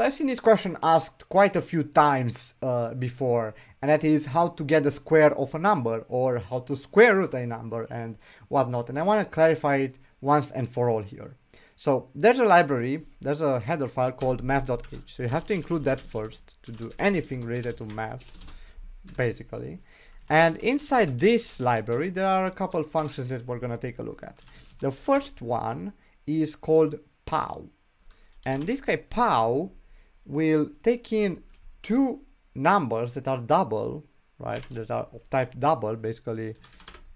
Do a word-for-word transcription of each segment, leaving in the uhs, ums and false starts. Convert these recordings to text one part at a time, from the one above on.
So I've seen this question asked quite a few times uh, before, and that is how to get the square of a number or how to square root a number and whatnot. And I want to clarify it once and for all here. So there's a library, there's a header file called math dot h. So you have to include that first to do anything related to math, basically. And inside this library, there are a couple functions that we're going to take a look at. The first one is called pow. And this guy pow will take in two numbers that are double, right? That are of type double. Basically,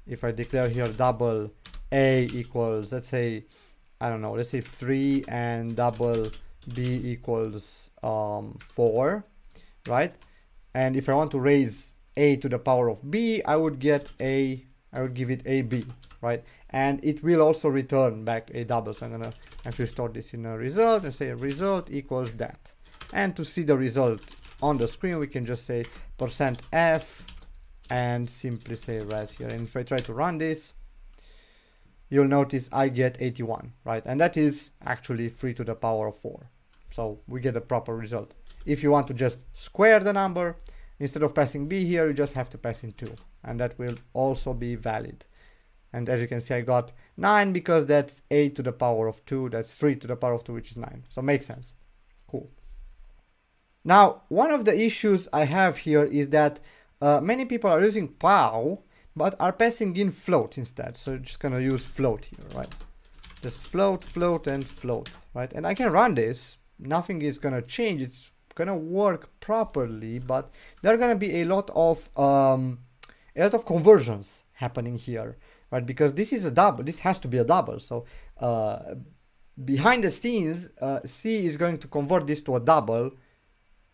if I declare here double A equals, let's say, I don't know, let's say three, and double B equals um, four, right? And if I want to raise A to the power of B, I would get A, I would give it A B, right? And it will also return back a double. So I'm gonna actually store this in a result and say result equals that. And to see the result on the screen, we can just say percent F and simply say res here. And if I try to run this, you'll notice I get eighty-one, right? And that is actually three to the power of four. So we get a proper result. If you want to just square the number, instead of passing B here, you just have to pass in two, and that will also be valid. And as you can see, I got nine because that's eight to the power of two. That's three to the power of two, which is nine. So makes sense. Cool. Now, one of the issues I have here is that uh, many people are using pow, but are passing in float instead. So just gonna use float here, right? Just float, float, and float, right? And I can run this. Nothing is gonna change. It's gonna work properly, but there are gonna be a lot of um, a lot of conversions happening here, right? Because this is a double. This has to be a double. So uh, behind the scenes, uh, C is going to convert this to a double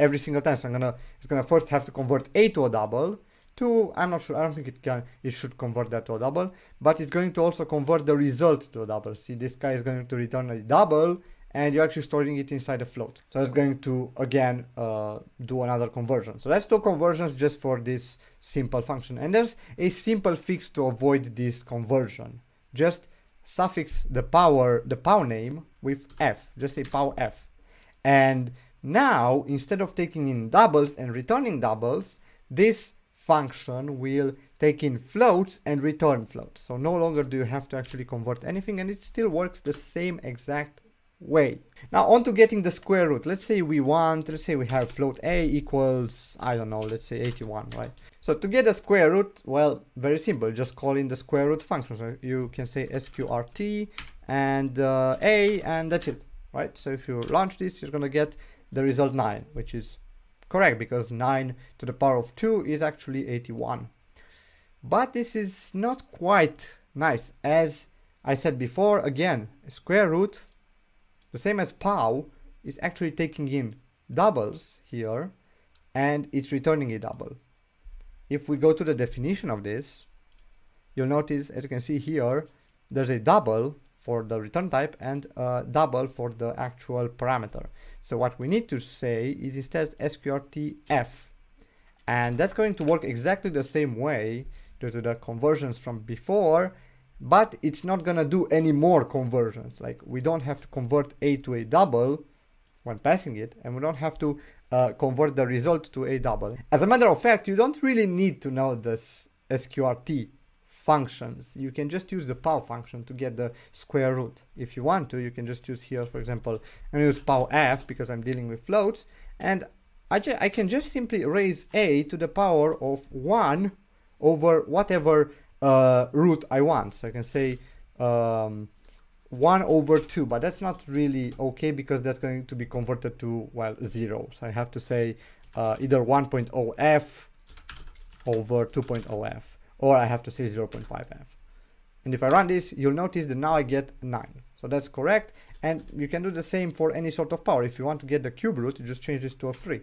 every single time. So I'm gonna, it's gonna first have to convert A to a double, to, I'm not sure, I don't think it can, it should convert that to a double, but it's going to also convert the result to a double. See, this guy is going to return a double, and you're actually storing it inside a float. So it's going to, again, uh, do another conversion. So that's two conversions just for this simple function. And there's a simple fix to avoid this conversion. Just suffix the power, the pow name with F, just say pow F. And now, instead of taking in doubles and returning doubles, this function will take in floats and return floats. So no longer do you have to actually convert anything, and it still works the same exact way. Now on to getting the square root. Let's say we want, let's say we have float A equals, I don't know, let's say eighty-one, right? So to get a square root, well, very simple, just call in the square root function. So you can say sqrt and uh, A, and that's it, right? So if you launch this, you're gonna get the result nine, which is correct because nine to the power of two is actually eighty-one. But this is not quite nice. As I said before, again, square root, the same as pow, is actually taking in doubles here and it's returning a double. If we go to the definition of this, you'll notice, as you can see here, there's a double for the return type and uh, double for the actual parameter. So what we need to say is instead sqrtf, and that's going to work exactly the same way due to the conversions from before, but it's not gonna do any more conversions. Like, we don't have to convert A to a double when passing it, and we don't have to uh, convert the result to a double. As a matter of fact, you don't really need to know this sqrt functions. You can just use the pow function to get the square root. If you want to, you can just use here, for example, and use pow F because I'm dealing with floats, and I, I can just simply raise A to the power of one over whatever uh, root I want. So I can say um, one over two, but that's not really okay because that's going to be converted to, well, zero. So I have to say uh, either one point zero F over two point zero F. Or I have to say zero point five F. And if I run this, you'll notice that now I get nine. So that's correct. And you can do the same for any sort of power. If you want to get the cube root, you just change this to a three,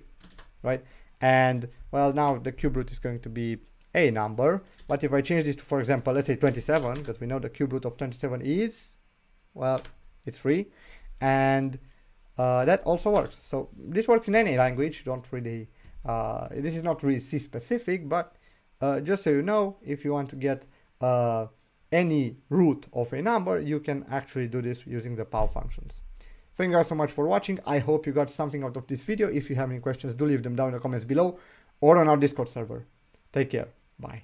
right? And well, now the cube root is going to be a number. But if I change this to, for example, let's say twenty-seven, that we know the cube root of twenty-seven is, well, it's three. And uh, that also works. So this works in any language. Don't really, uh, this is not really C specific, but Uh, just so you know, if you want to get uh, any root of a number, you can actually do this using the pow functions. Thank you guys so much for watching. I hope you got something out of this video. If you have any questions, do leave them down in the comments below or on our Discord server. Take care. Bye.